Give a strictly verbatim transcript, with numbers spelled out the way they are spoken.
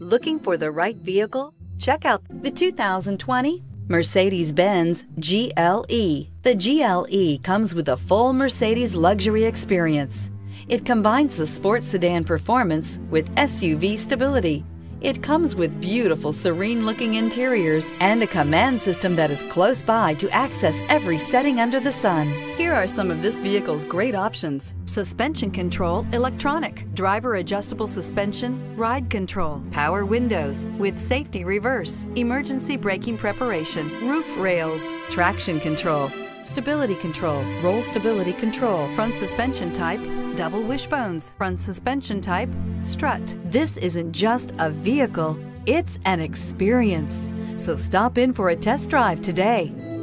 Looking for the right vehicle? Check out the two thousand twenty Mercedes-Benz G L E. The G L E comes with a full Mercedes luxury experience. It combines the sports sedan performance with S U V stability. It comes with beautiful, serene-looking interiors and a command system that is close by to access every setting under the sun. Here are some of this vehicle's great options: suspension control, electronic, driver adjustable suspension, ride control, power windows with safety reverse, emergency braking preparation, roof rails, traction control, stability control, roll stability control, front suspension type, double wishbones, front suspension type, strut. This isn't just a vehicle, it's an experience. So stop in for a test drive today.